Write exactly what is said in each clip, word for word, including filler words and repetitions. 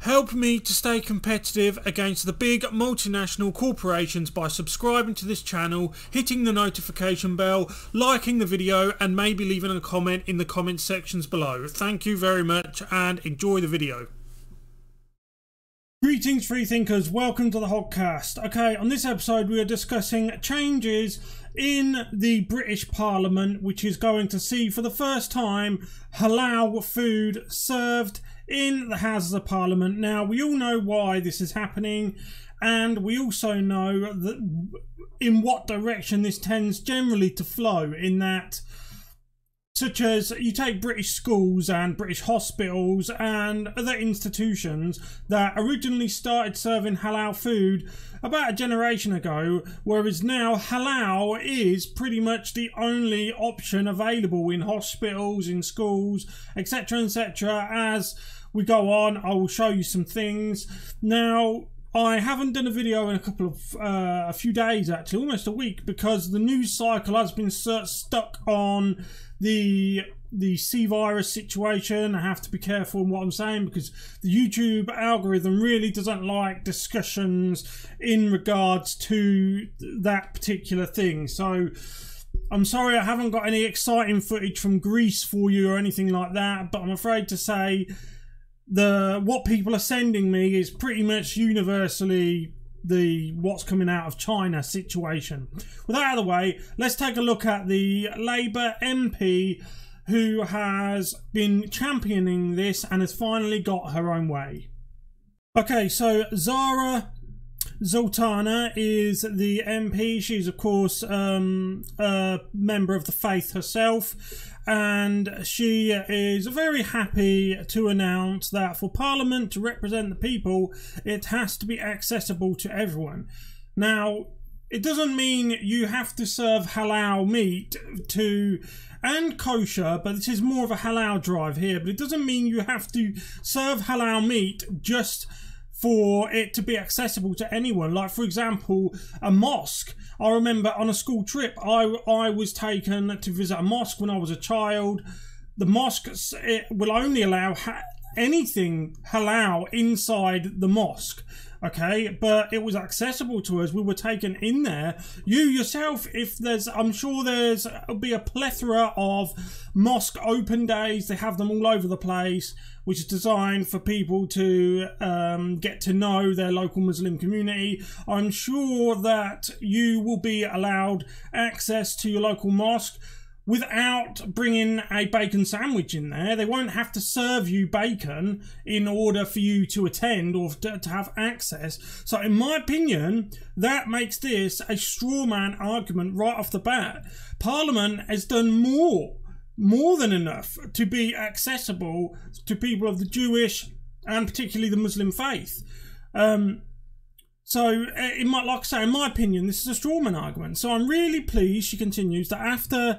Help me to stay competitive against the big multinational corporations by subscribing to this channel, hitting the notification bell, liking the video, and maybe leaving a comment in the comment sections below. Thank you very much and enjoy the video. Greetings, free thinkers. Welcome to the Hodcast. Okay, on this episode we are discussing changes in the British Parliament, which is going to see for the first time halal food served in the Houses of Parliament. Now, we all know why this is happening, and we also know that in what direction this tends generally to flow, in that such as you take British schools and British hospitals and other institutions that originally started serving halal food about a generation ago, whereas now halal is pretty much the only option available in hospitals, in schools, etc, et cetera. As we go on, I will show you some things. Now, I haven't done a video in a couple of, uh, a few days actually, almost a week, because the news cycle has been stuck on the the C-virus situation. I have to be careful in what I'm saying because the YouTube algorithm really doesn't like discussions in regards to that particular thing. So I'm sorry I haven't got any exciting footage from Greece for you or anything like that, but I'm afraid to say the what people are sending me is pretty much universally the what's coming out of China situation. With that out of the way, let's take a look at the Labour M P who has been championing this and has finally got her own way. Okay, so Zara Zoltana is the M P. She's of course um, a member of the faith herself, and she is very happy to announce that for Parliament to represent the people, it has to be accessible to everyone. Now, it doesn't mean you have to serve halal meat to and kosher, but this is more of a halal drive here, but it doesn't mean you have to serve halal meat just for it to be accessible to anyone. Like, for example, a mosque. I remember on a school trip, I, I was taken to visit a mosque when I was a child. The mosque, it will only allow ha anything halal inside the mosque. Okay, but it was accessible to us. We were taken in there. You yourself, if there's, I'm sure there's be a plethora of mosque open days. They have them all over the place, which is designed for people to um, get to know their local Muslim community. I'm sure that you will be allowed access to your local mosque without bringing a bacon sandwich in there. They won't have to serve you bacon in order for you to attend or to have access. So in my opinion, that makes this a straw man argument right off the bat. Parliament has done more more than enough to be accessible to people of the Jewish and particularly the Muslim faith. Um, so, it might, like I say, in my opinion, this is a strawman argument. So I'm really pleased, she continues, that after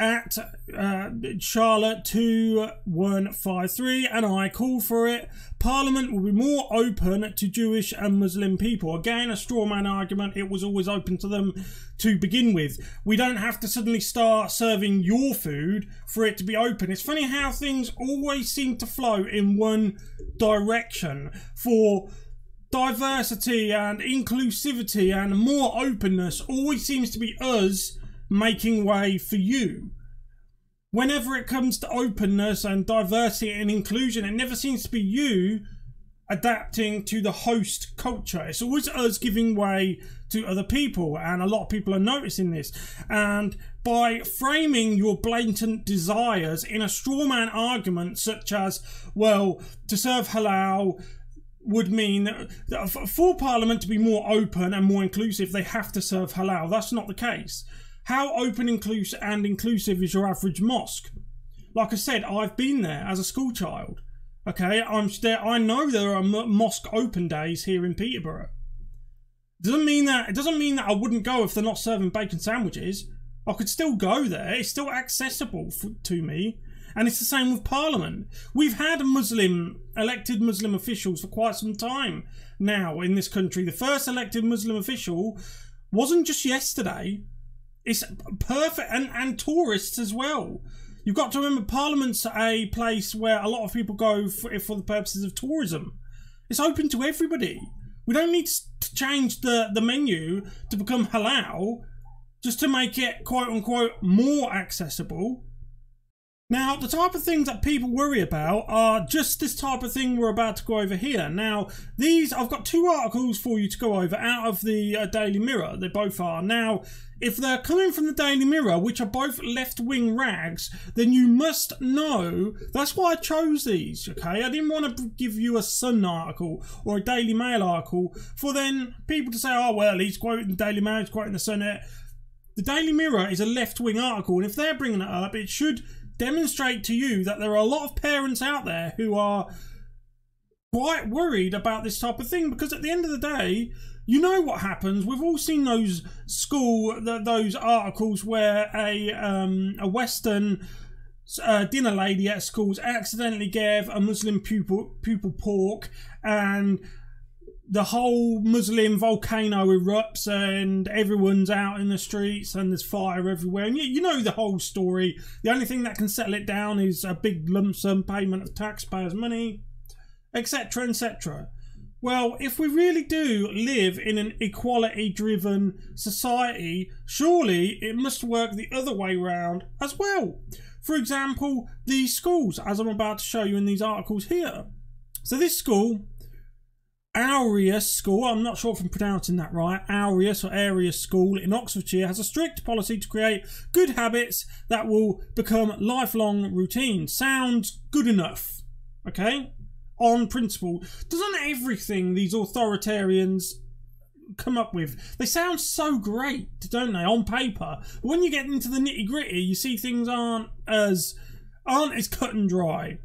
at uh, Charlotte two one five three and I call for it, Parliament will be more open to Jewish and Muslim people. Again, a straw man argument. It was always open to them to begin with. We don't have to suddenly start serving your food for it to be open. It's funny how things always seem to flow in one direction. For diversity and inclusivity and more openness always seems to be us making way for you. Whenever it comes to openness and diversity and inclusion, it never seems to be you adapting to the host culture. It's always us giving way to other people, and a lot of people are noticing this. And by framing your blatant desires in a straw man argument such as, well, to serve halal would mean that for Parliament to be more open and more inclusive, they have to serve halal. That's not the case. How open inclusive and inclusive is your average mosque? Like I said, I've been there as a school child. Okay, I'm there. I know there are mosque open days here in Peterborough. Doesn't mean that it doesn't mean that I wouldn't go if they're not serving bacon sandwiches. I could still go there. It's still accessible for, to me. And it's the same with Parliament. We've had Muslim, elected Muslim officials for quite some time now in this country. The first elected Muslim official wasn't just yesterday. It's perfect, and, and tourists as well. You've got to remember Parliament's a place where a lot of people go for, for the purposes of tourism. It's open to everybody. We don't need to change the, the menu to become halal just to make it, quote unquote, more accessible. Now, the type of things that people worry about are just this type of thing we're about to go over here. Now, these, I've got two articles for you to go over out of the uh, Daily Mirror. They both are. Now, if they're coming from the Daily Mirror, which are both left-wing rags, then you must know. That's why I chose these, okay? I didn't want to give you a Sun article or a Daily Mail article for then people to say, oh, well, he's quoting the Daily Mail, he's quoting the Sun. The Daily Mirror is a left-wing article, and if they're bringing it up, it should demonstrate to you that there are a lot of parents out there who are quite worried about this type of thing, because at the end of the day, you know what happens. We've all seen those school th those articles where a um, a Western uh, dinner lady at schools accidentally gave a Muslim pupil pupil pork, and the whole Muslim volcano erupts and everyone's out in the streets and there's fire everywhere. And you, you know the whole story. The only thing that can settle it down is a big lump sum payment of taxpayers' money, et cetera, et cetera. Well, if we really do live in an equality-driven society, surely it must work the other way round as well. For example, these schools, as I'm about to show you in these articles here. So this school, Aureus School, I'm not sure if I'm pronouncing that right, Aureus or Aureus School in Oxfordshire, has a strict policy to create good habits that will become lifelong routines. Sounds good enough, okay? On principle. Doesn't everything these authoritarians come up with, they sound so great, don't they, on paper? But when you get into the nitty gritty, you see things aren't as, aren't as cut and dry.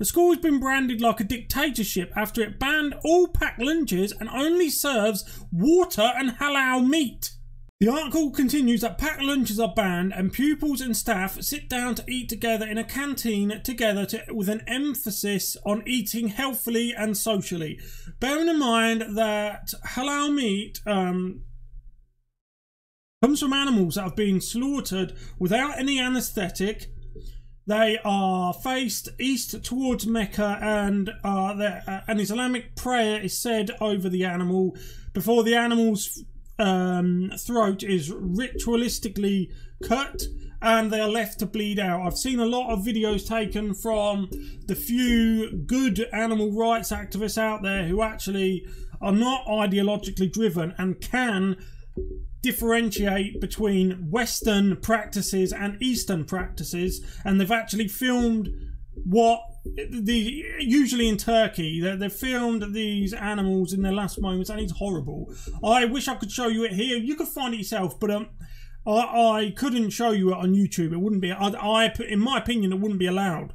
The school has been branded like a dictatorship after it banned all packed lunches and only serves water and halal meat. The article continues that packed lunches are banned and pupils and staff sit down to eat together in a canteen together to, with an emphasis on eating healthfully and socially. Bearing in mind that halal meat um, comes from animals that have been slaughtered without any anaesthetic. They are faced east towards Mecca, and uh, uh, an Islamic prayer is said over the animal before the animal's um, throat is ritualistically cut and they are left to bleed out. I've seen a lot of videos taken from the few good animal rights activists out there who actually are not ideologically driven and can differentiate between Western practices and Eastern practices, and they've actually filmed what the usually in Turkey they they've filmed these animals in their last moments, and it's horrible. I wish I could show you it here. You could find it yourself, but um, I, I couldn't show you it on YouTube. It wouldn't be. I, I in my opinion, it wouldn't be allowed.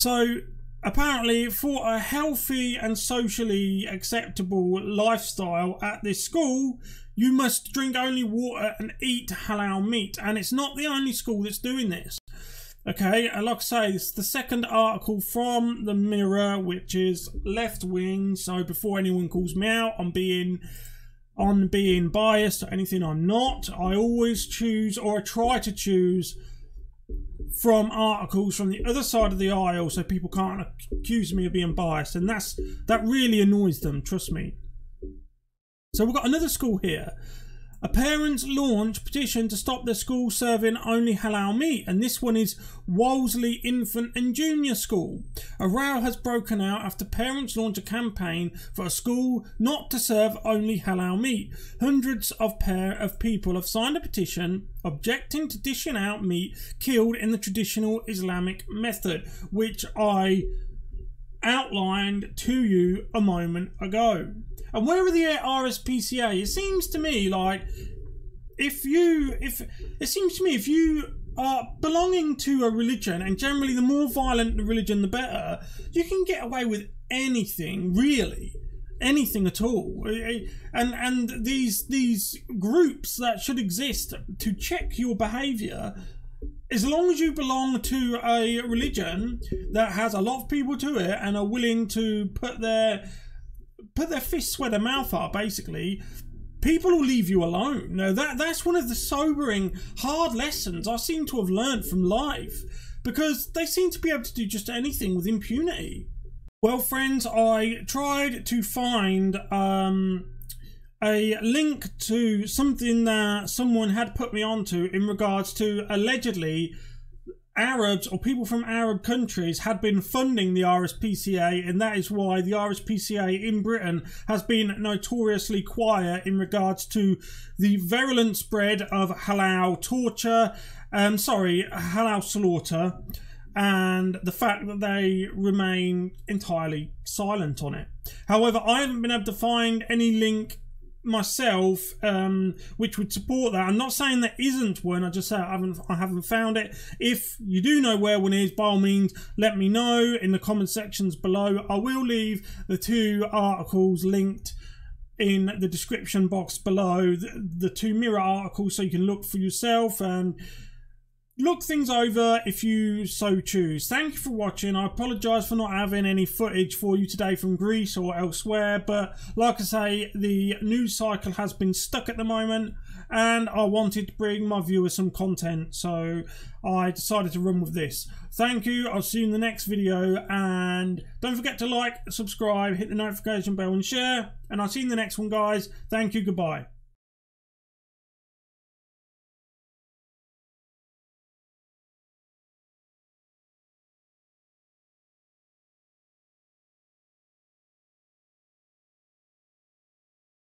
So apparently, for a healthy and socially acceptable lifestyle at this school, you must drink only water and eat halal meat. And it's not the only school that's doing this. Okay, and like I say, it's the second article from the Mirror, which is left wing. So before anyone calls me out on being on being biased or anything, I'm not. I always choose, or I try to choose, from articles from the other side of the aisle so people can't accuse me of being biased, and that's that really annoys them, trust me. So we've got another school here. A parents launched petition to stop their school serving only halal meat, and this one is Wolseley Infant and Junior School. A row has broken out after parents launched a campaign for a school not to serve only halal meat. Hundreds of pair of people have signed a petition objecting to dishing out meat killed in the traditional Islamic method, which I outlined to you a moment ago. And where are the R S P C A? It seems to me like if you, if it seems to me if you are belonging to a religion, and generally the more violent the religion the better, you can get away with anything, really, anything at all. And and these these groups that should exist to check your behaviour, as long as you belong to a religion that has a lot of people to it and are willing to put their put their fists where their mouth are, basically, people will leave you alone. Now, that that's one of the sobering, hard lessons I seem to have learned from life, because they seem to be able to do just anything with impunity. Well, friends, I tried to find um, a link to something that someone had put me onto in regards to allegedly Arabs or people from Arab countries had been funding the R S P C A, and that is why the R S P C A in Britain has been notoriously quiet in regards to the virulent spread of halal torture, um, sorry, halal slaughter, and the fact that they remain entirely silent on it. However, I haven't been able to find any link myself um which would support that. I'm not saying there isn't one, I just say I haven't I haven't found it. If you do know where one is, by all means let me know in the comment sections below. I will leave the two articles linked in the description box below, the, the two mirror articles, so you can look for yourself and look things over if you so choose. Thank you for watching. I apologise for not having any footage for you today from Greece or elsewhere, but like I say, the news cycle has been stuck at the moment and I wanted to bring my viewers some content, so I decided to run with this. Thank you, I'll see you in the next video, and don't forget to like, subscribe, hit the notification bell and share, and I'll see you in the next one, guys. Thank you, goodbye.